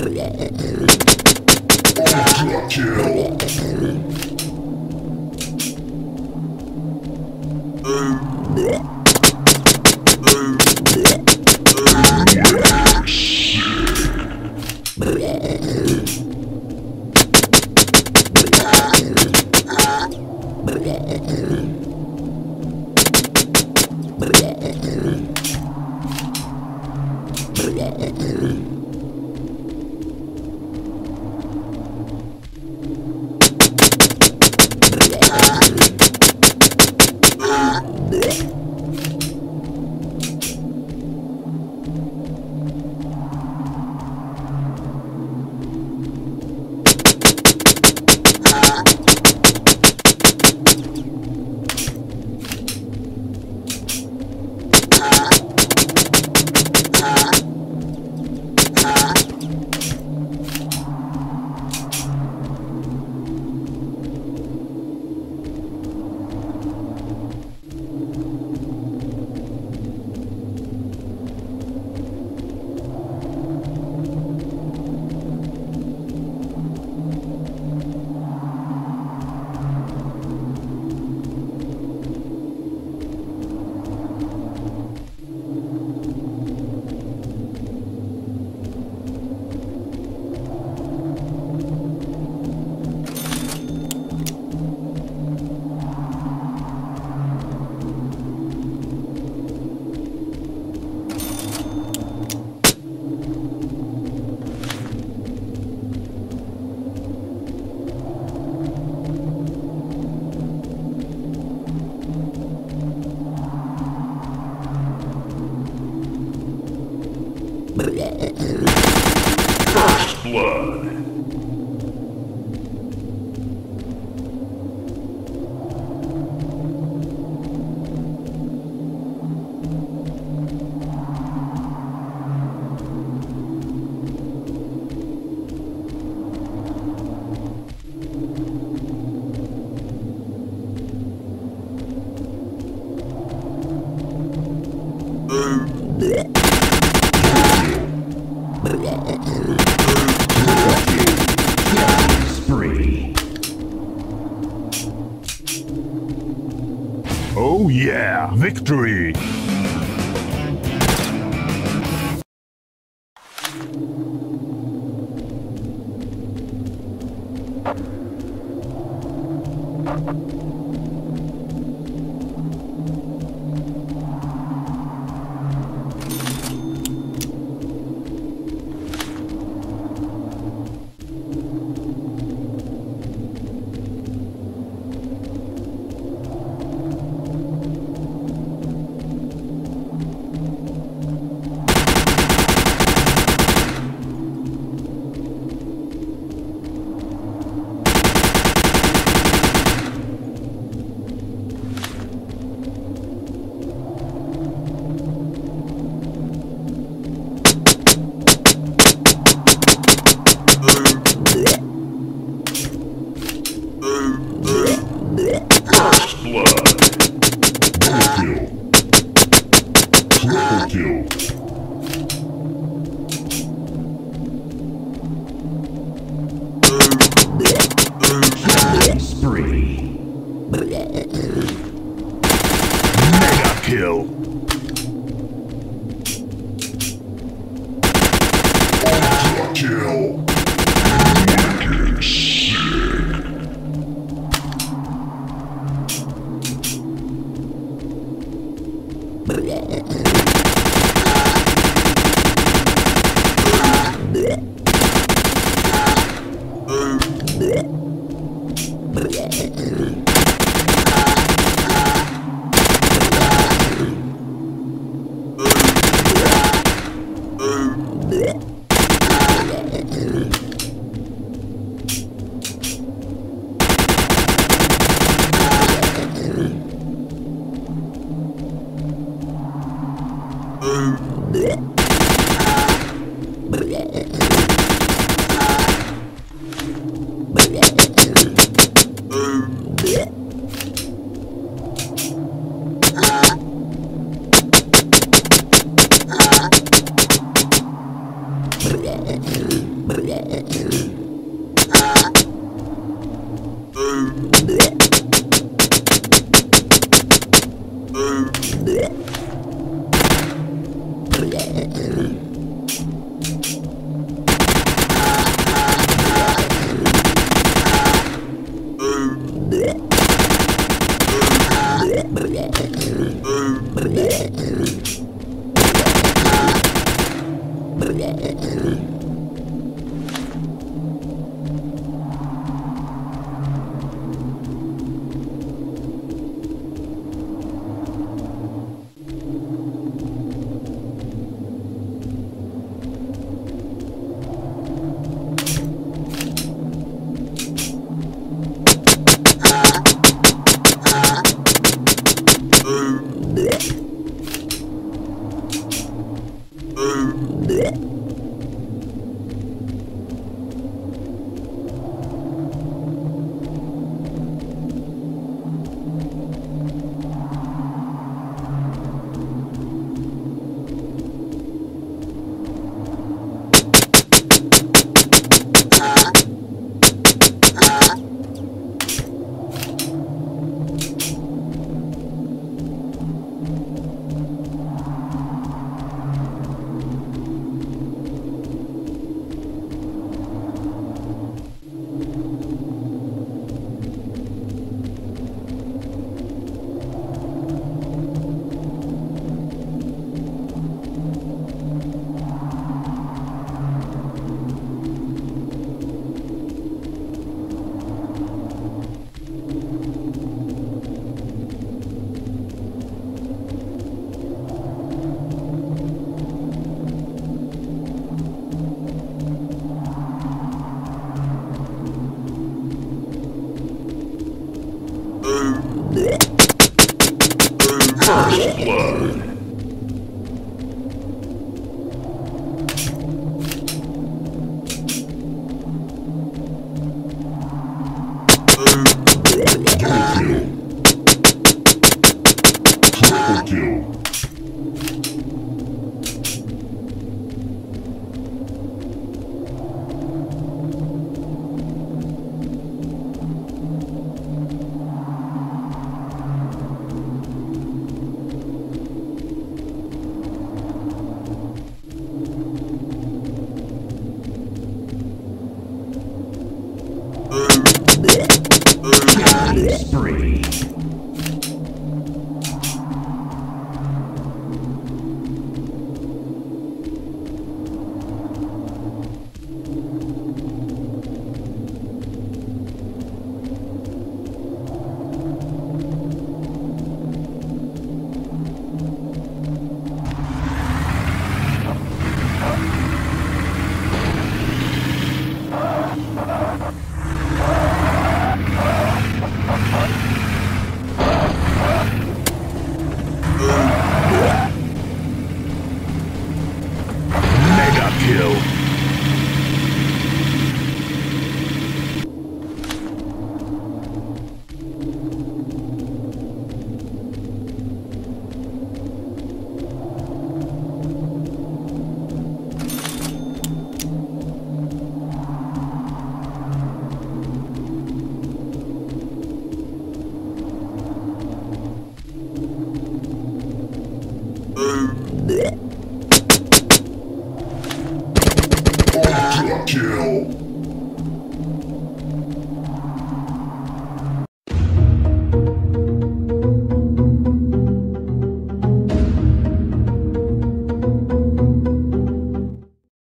Ultra kill. First blood. Oh yeah, victory! Kill. Ultra kill. Wicked sick. Kill.